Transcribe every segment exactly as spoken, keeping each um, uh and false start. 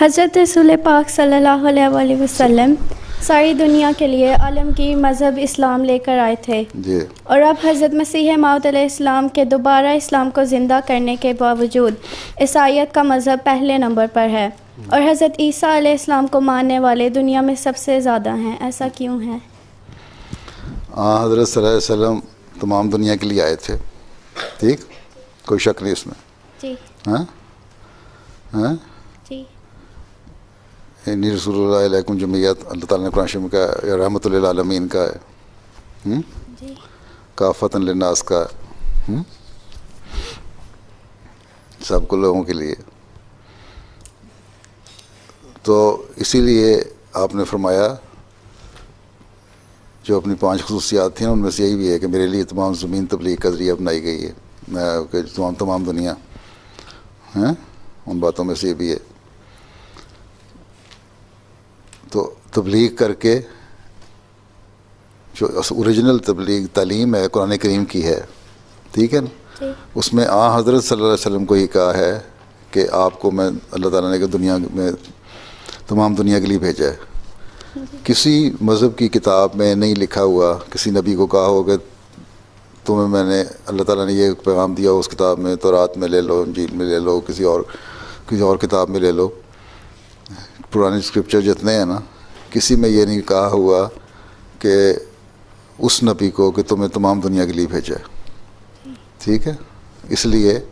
हज़रत इसूल पाक सल्लल्लाहु अलैहि वसल्लम सारी दुनिया के लिए आलम की मज़हब इस्लाम लेकर आए थे और अब हज़रत मसीह मौऊद अलैहिस्सलाम के दोबारा इस्लाम को ज़िंदा करने के बावजूद ईसाईयत का मज़हब पहले नंबर पर है और हज़रत ईसा अलैहिस्सलाम को मानने वाले दुनिया में सबसे ज़्यादा हैं। ऐसा क्यों है? हज़रत सल्लल्लाहु अलैहि वसल्लम तमाम दुनिया के लिए आए थे, ठीक, कोई शक नहीं इसमें। जी हाँ हाँ जी। इन्नी रसूलुल्लाह अलैकुम जमीयत, अल्लाह ताला ने कुरान शरीफ का रहमतुल लिल आलमीन का है, हम्म, काफ़तन लिन्नास का, हम्म, सबको लोगों के लिए। तो इसीलिए आपने फरमाया जो अपनी पांच खसूसियात थी उनमें से यही भी है कि मेरे लिए तमाम ज़मीन तबलीग का ज़रिया बनाई गई है, तमाम तमाम दुनिया हैं, उन बातों में से ये भी है। तो तबलीग करके जो ओरिजिनल तबलीग तालीम है कुरान करीम की है, ठीक है ना, उसमें आ हज़रत सल्लल्लाहु अलैहि वसल्लम को ये कहा है कि आपको मैं अल्लाह ताला ने के दुनिया में तमाम दुनिया के लिए भेजा है। किसी मज़हब की किताब में नहीं लिखा हुआ किसी नबी को कहा होगा तुम्हें मैंने अल्लाह ताला ने ये पैगाम दिया उस किताब में, तौरात में ले लो, इंजील में ले लो, किसी और किसी और किताब में ले लो, पुराने स्क्रिप्चर जितने हैं ना, किसी में ये नहीं कहा हुआ कि उस नबी को कि तुम्हें तमाम दुनिया के लिए भेजा है, ठीक है। इसलिए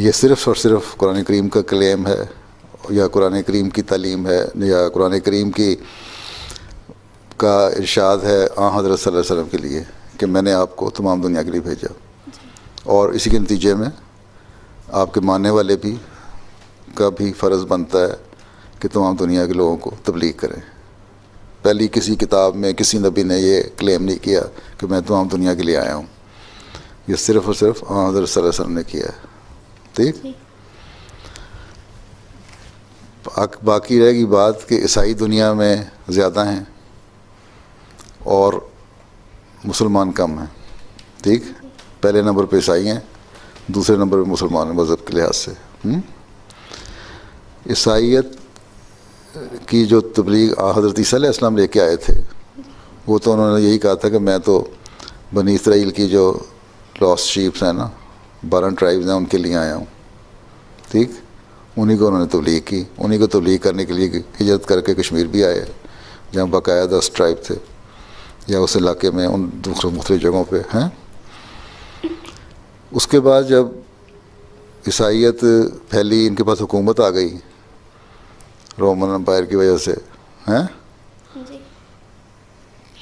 ये सिर्फ़ और सिर्फ कुरान करीम का क्लेम है या कुरान करीम की तालीम है या कुरान करीम की का इरशाद है आ हज़रत सल्लल्लाहु अलैहि वसल्लम के लिए कि मैंने आपको तमाम दुनिया के लिए भेजा। और इसी के नतीजे में आपके मानने वाले भी का भी फ़र्ज़ बनता है कि तमाम दुनिया के लोगों को तबलीग करें। पहली किसी किताब में किसी नबी ने ये क्लेम नहीं किया कि मैं तमाम दुनिया के लिए आया हूँ, ये सिर्फ़ और सिर्फ आ हज़रत सल्लल्लाहु अलैहि वसल्लम ने किया है, ठीक। बाकी रहेगी बात कि ईसाई दुनिया में ज़्यादा हैं और मुसलमान कम हैं, ठीक। पहले नंबर पे ईसाई हैं, दूसरे नंबर पे मुसलमान हैं मज़हब के लिहाज से। ईसाईयत की जो तबलीग हज़रत ईसा अलैहिस्सलाम लेके आए थे वो तो उन्होंने यही कहा था कि मैं तो बनीस्राइल की जो लॉस्ट शीप्स हैं ना, बारह ट्राइब्स हैं, उनके लिए आया हूँ, ठीक। उन्हीं को उन्होंने तबलीग की, उन्हीं को तबलीग करने के लिए हिजरत करके कश्मीर भी आए जहाँ बाकायदा दस ट्राइब थे या उस इलाके में उन दूसरे मुख्तलिफ जगहों पे हैं। उसके बाद जब ईसाईयत फैली, इनके पास हुकूमत आ गई रोमन अम्पायर की वजह से, हैं,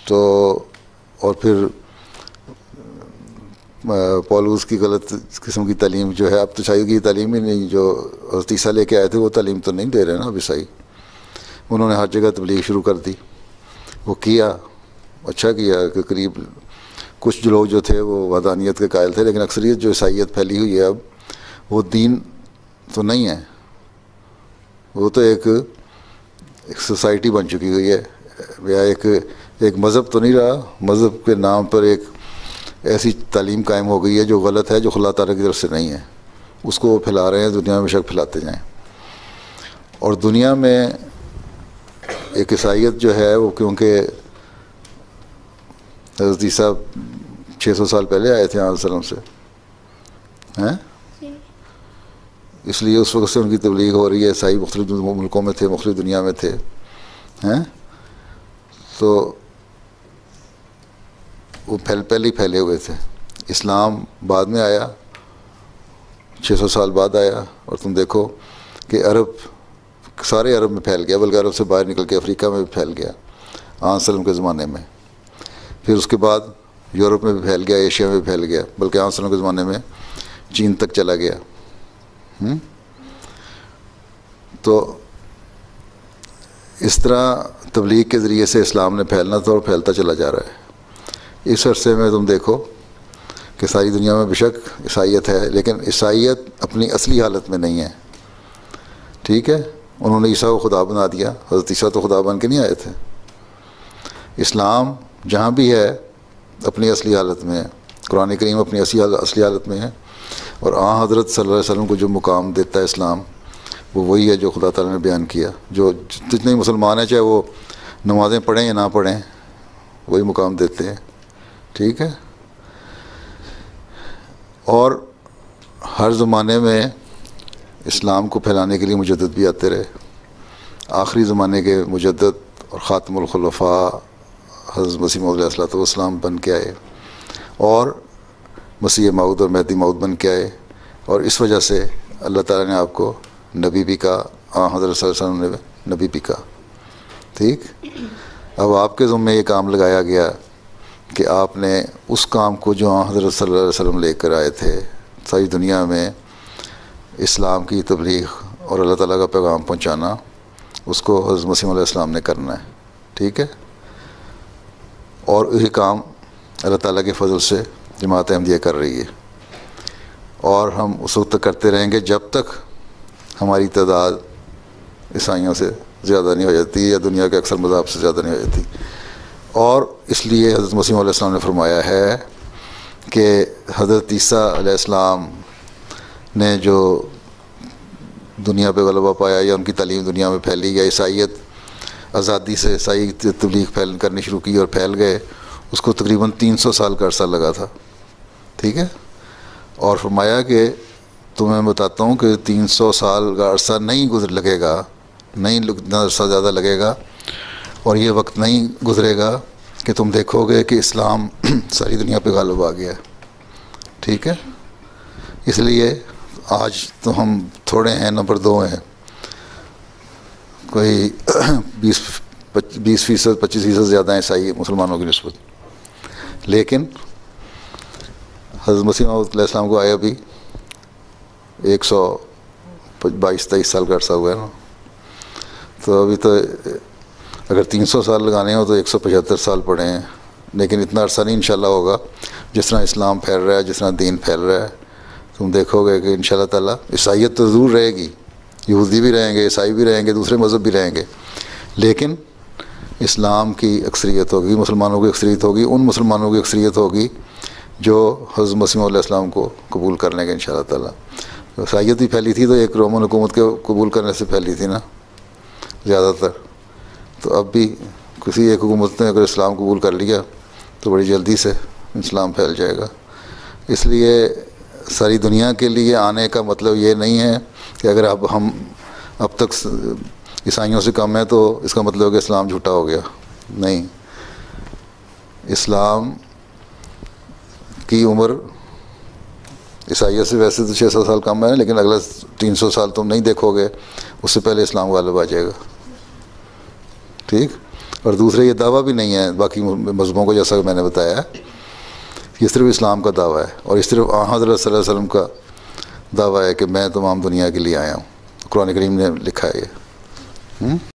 तो और फिर पॉलूस की गलत किस्म की तालीम जो है, अब तो ईसाई की तालीम ही नहीं, जो हज़रत ईसा लेके आए थे वो तालीम तो नहीं दे रहे ना अब ईसाई। उन्होंने हर जगह तबलीग शुरू कर दी, वो किया, अच्छा किया कि करीब कुछ जो लोग जो थे वो वहदानियत के कायल थे, लेकिन अक्सरियत जो ईसाईयत फैली हुई है अब वो दीन तो नहीं है, वो तो एक, एक सोसाइटी बन चुकी हुई है या एक एक मज़हब तो नहीं रहा, मज़हब के नाम पर एक ऐसी तालीम कायम हो गई है जो गलत है, जो खुला तारा की तरफ से नहीं है, उसको वो फैला रहे हैं दुनिया में, शक फैलाते जाएं। और दुनिया में एक ईसाईयत जो है वो क्योंकि हज़रत ईसा छः सौ साल पहले आए थे हज़रत सल्लम से, हैं, इसलिए उस वक्त से उनकी तबलीग हो रही है। ईसाई मुख्तलिफ मुल्कों में थे, मुख्तलिफ दुनिया में थे, हैं, तो वो फैल पहले ही फैले हुए थे। इस्लाम बाद में आया, छः सौ साल बाद आया, और तुम देखो कि अरब, सारे अरब में फैल गया, बल्कि अरब से बाहर निकल के अफ्रीका में भी फैल गया आन सलम के ज़माने में, फिर उसके बाद यूरोप में भी फैल गया, एशिया में भी फैल गया, बल्कि आन सलम के ज़माने में चीन तक चला गया। हुँ? तो इस तरह तबलीग के ज़रिए से इस्लाम ने फैलना था और फैलता चला जा रहा है। इस अरसे में तुम देखो कि सारी दुनिया में बेशक ईसाईयत है, लेकिन ईसाईयत अपनी असली हालत में नहीं है, ठीक है। उन्होंने ईसा को खुदा बना दिया, हज़रत ईसा तो खुदा बन के नहीं आए थे। इस्लाम जहाँ भी है अपनी असली हालत में है, कुरान करीम अपनी असली असली हालत में है, और आ हज़रत सल्लल्लाहु अलैहि वसल्लम को जो मुकाम देता है इस्लाम वो वही है जो खुदा ताला ने बयान किया। जो जितने मुसलमान हैं चाहे वो नमाज़ें पढ़ें या ना पढ़ें वही मुकाम देते हैं, ठीक है। और हर ज़माने में इस्लाम को फैलाने के लिए मुजद्दद भी आते रहे। आखिरी ज़माने के मुजद्दद और ख़ातमुल खुलफा हज़रत मसीह मौऊद अलैहिस्सलाम बन के आए और मसीह मौऊद और महदी मौऊद बन के आए, और इस वजह से अल्लाह ताला ने आपको नबी भी कहा, हज़रत सल्लल्लाहु अलैहि वसल्लम ने नबी भी कहा, ठीक। अब आपके ज़ुम्मे ये काम लगाया गया कि आपने उस काम को जो हज़रत सल्लल्लाहु अलैहि वसल्लम लेकर आए थे सारी दुनिया में इस्लाम की तबलीग और अल्लाह ताला का पैगाम पहुँचाना, उसको हज़रत मसीह अलैहिस्सलाम ने करना है, ठीक है। और यही काम अल्लाह ताला के फजल से जमात अहमदिया कर रही है, और हम उस वक्त तक करते रहेंगे जब तक हमारी तादाद ईसाइयों से ज़्यादा नहीं हो जाती या दुनिया के अक्सर मज़ाब से ज़्यादा नहीं हो जाती। और इसलिए हज़रत मसीह अलैहिस्सलाम ने फरमाया है कि हज़रत ईसा अलैहिस्सलाम ने जो दुनिया पे गलबा पाया या उनकी तालीम दुनिया में फैली या ईसाइयत आज़ादी से ईसाई तबलीग फैल करनी शुरू की और फैल गए, उसको तकरीबन तीन सौ साल का अर्सा लगा था, ठीक है। और फरमाया कि तुम्हें बताता हूँ कि तीन सौ साल का अर्सा नहीं गुजर लगेगा, नहीं इतना अर्सा ज़्यादा लगेगा, और ये वक्त नहीं गुजरेगा कि तुम देखोगे कि इस्लाम सारी दुनिया पे गालिब आ गया, ठीक है। इसलिए आज तो हम थोड़े हैं, नंबर दो हैं, कोई बीस बीस फ़ीसद पच्चीस फ़ीसद ज़्यादा हैं ईसाई मुसलमानों की नस्बत। लेकिन हज़रत मसीह मौऊद अलैहिस्सलाम को आया भी एक सौ बाईस तेईस साल का अर्सा हुआ है ना, तो अभी तो अगर तीन सौ साल लगाने हो तो एक सौ पचहत्तर साल पड़े हैं, लेकिन इतना अर्सा नहीं इंशाल्लाह होगा। जिस तरह इस्लाम फैल रहा है, जिस तरह दीन फैल रहा है, तुम देखोगे कि इंशाल्लाह ताला ईसाइयत तो ज़रूर रहेगी, यहूदी भी रहेंगे, ईसाई भी रहेंगे, दूसरे मज़हब भी रहेंगे, लेकिन इस्लाम की अक्सरियत होगी, मुसलमानों की अक्सरियत होगी, उन मुसलमानों की अक्सरियत होगी जो हज़रत मसीह अलैहिस्सलाम को कबूल कर लेंगे इंशाल्लाह ताला। ईसाइयत भी फैली थी तो एक रोमन हुकूमत के कबूल करने से फैली थी ना ज़्यादातर, तो अब भी किसी एक हुकूमत ने अगर इस्लाम कबूल कर लिया तो बड़ी जल्दी से इस्लाम फैल जाएगा। इसलिए सारी दुनिया के लिए आने का मतलब ये नहीं है कि अगर अब हम अब तक ईसाइयों से कम है तो इसका मतलब कि इस्लाम झूठा हो गया, नहीं। इस्लाम की उम्र ईसाइयत से वैसे तो छः सौ साल कम है, लेकिन अगला तीन सौ साल तुम नहीं देखोगे, उससे पहले इस्लाम गालिब आ जाएगा, ठीक। और दूसरे ये दावा भी नहीं है बाकी मजहबों को, जैसा मैंने बताया, ये सिर्फ इस्लाम का दावा है, और ये सिर्फ हज़रत सल्लल्लाहु अलैहि वसल्लम का दावा है कि मैं तमाम दुनिया के लिए आया हूँ, कुरान करीम ने लिखा है ये।